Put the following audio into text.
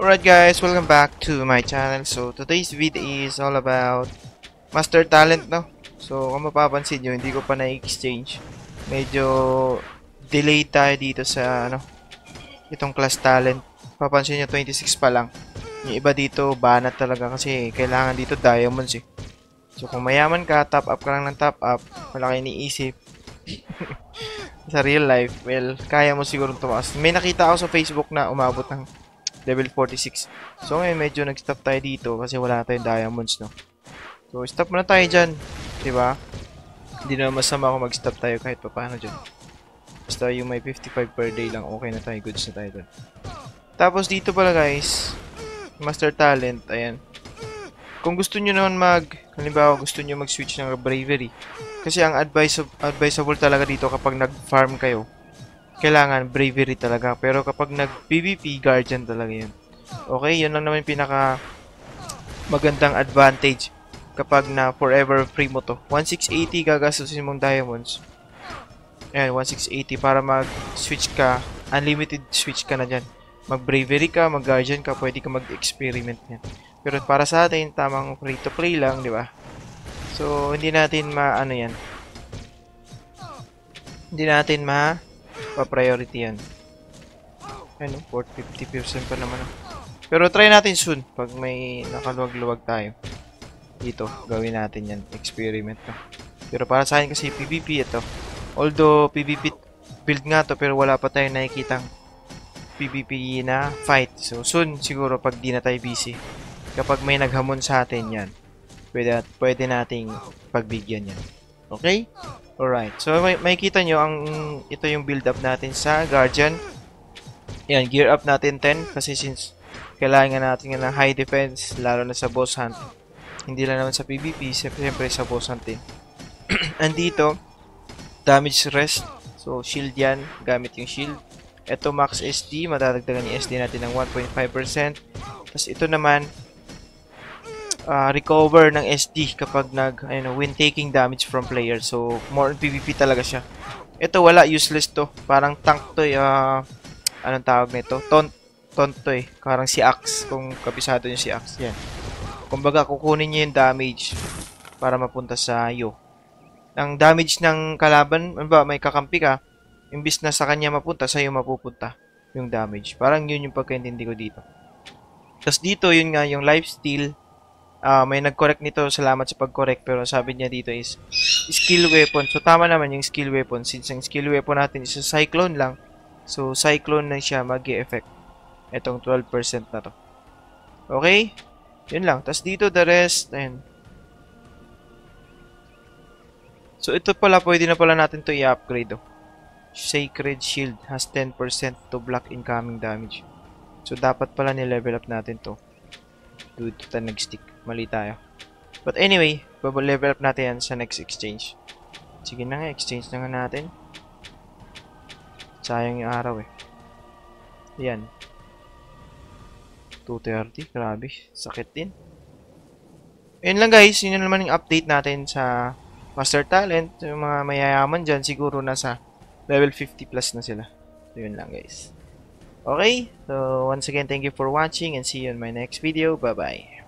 Alright guys, welcome back to my channel. So today's video is all about Master Talent, no? So kung mapapansin nyo, hindi ko pa na-exchange. Medyo delay tayo dito sa itong class talent. Papansin nyo, 26 pa lang. Yung iba dito, banat talaga kasi kailangan dito diamonds eh. So kung mayaman ka, top up ka lang ng top up. Wala kayo iniisip. Sa real life, well, kaya mo siguro tumaas. May nakita ako sa Facebook na umabot ng level 46. So ngayon medyo nag-stop tayo dito kasi wala tayong diamonds, no. So stop muna tayo diyan, 'di ba? Hindi na masama kung mag-stop tayo kahit papaano diyan. Basta yung may 55 per day lang, okay na tayo, goods na tayo dun. Tapos dito pala guys, Master Talent, ayan. Kung gusto niyo naman halimbawa gusto niyo mag-switch ng bravery. Kasi ang advisable talaga dito kapag nag-farm kayo, kailangan bravery talaga. Pero kapag nag-PvP, guardian talaga yun. Okay, yun lang naman pinaka magandang advantage kapag na forever free mo to. 1680 gagastusin mong diamonds. Ayan, 1680 para mag-switch ka. Unlimited switch ka na dyan. Mag-bravery ka, mag-guardian ka, pwede ka mag-experiment yan. Pero para sa atin, tamang free-to-play lang, di ba? So, hindi natin ma-ano yan. Hindi natin pa-priority yan. Ano, 450% pa naman. Pero try natin soon pag may nakaluwag-luwag tayo. Dito, gawin natin yan. Experiment to. Pero para sa akin kasi PvP ito. Although PvP build nga to, pero wala pa tayong nakikitang PvP na fight. So soon siguro pag di na tayo busy. Kapag may naghamon sa atin yan, pwede nating pagbigyan yan. Okay? Alright. So, makikita nyo, ito yung build-up natin sa Guardian. Ayan, gear up natin 10 kasi since kailangan natin ng high defense, lalo na sa boss hunt. Hindi lang naman sa PvP, siyempre sa boss hunt din. Andito, damage rest. So, shield yan. Gamit yung shield. Ito, max SD. Madadagdagan yung SD natin ng 1.5%. Tapos, ito naman, recover ng SD kapag when taking damage from player. So, more on PvP talaga siya. Ito, wala. Useless to. Parang tank to eh. Anong tawag na ito? Taunt to eh. Parang si Axe. Kung kabisado nyo si Axe. Yan. Kumbaga, kukunin nyo yung damage para mapunta sa iyo. Ang damage ng kalaban, ano ba, may kakampi ka, imbis na sa kanya mapunta, sa iyo mapupunta yung damage. Parang yun yung pagkaintindi ko dito. Tapos dito, yun nga, yung lifesteal. May nag-correct nito, salamat sa pag-correct, pero sabi niya dito is skill weapon. So tama naman yung skill weapon since ang skill weapon natin is cyclone lang. So cyclone na siya mag-effect. Etong 12% na to. Okay? Yun lang. Tapos dito the rest and so ito pala pwede na pala natin to i-upgrade. Oh. Sacred Shield has 10% to block incoming damage. So dapat pala ni-level up natin to. Dude, ito nag-stick. Mali tayo. But anyway, level up natin yan sa next exchange. Sige na nga, exchange na nga natin. Sayang yung araw eh. Ayan. 230, grabe. Sakit din. Ayun lang guys, yun naman yung update natin sa Master Talent. Yung mga mayayaman dyan, siguro nasa level 50 plus na sila. So yun lang guys. Okay, so once again, thank you for watching and see you in my next video. Bye-bye.